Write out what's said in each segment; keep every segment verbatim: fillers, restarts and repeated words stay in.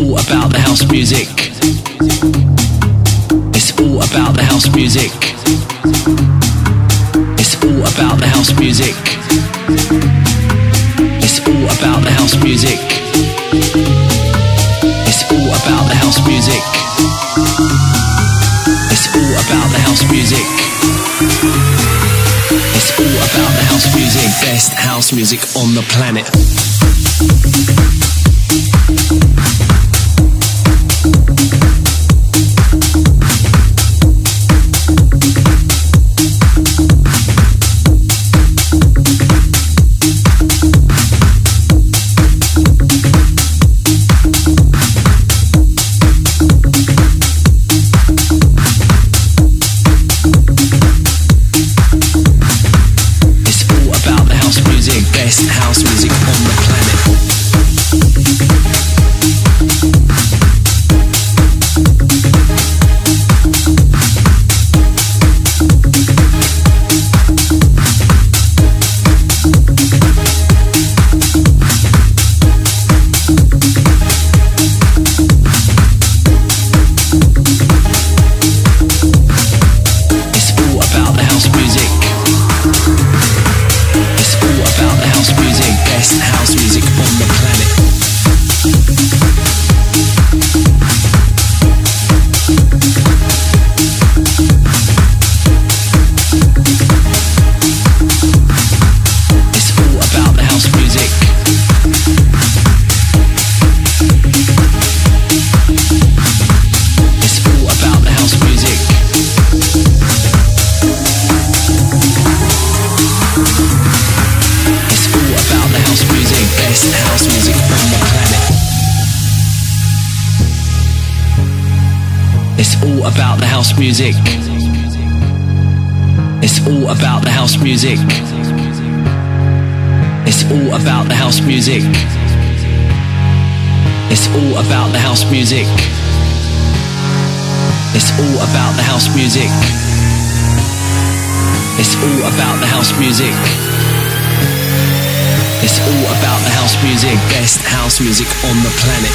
all about the house music. It's all about the house music. It's all about the house music. It's all about the house music. It's all about the house music. It's all about the house music. It's all about the house music. Best house music on the planet. Music. It's all about the house music. It's all about the house music. It's all about the house music. It's all about the house music. It's all about the house music. It's all about the house music. Best house music on the planet.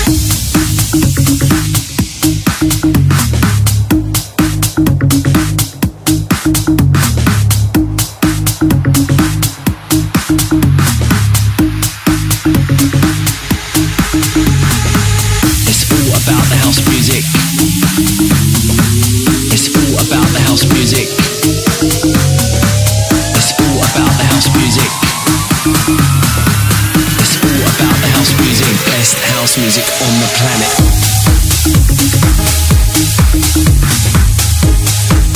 Music on the planet.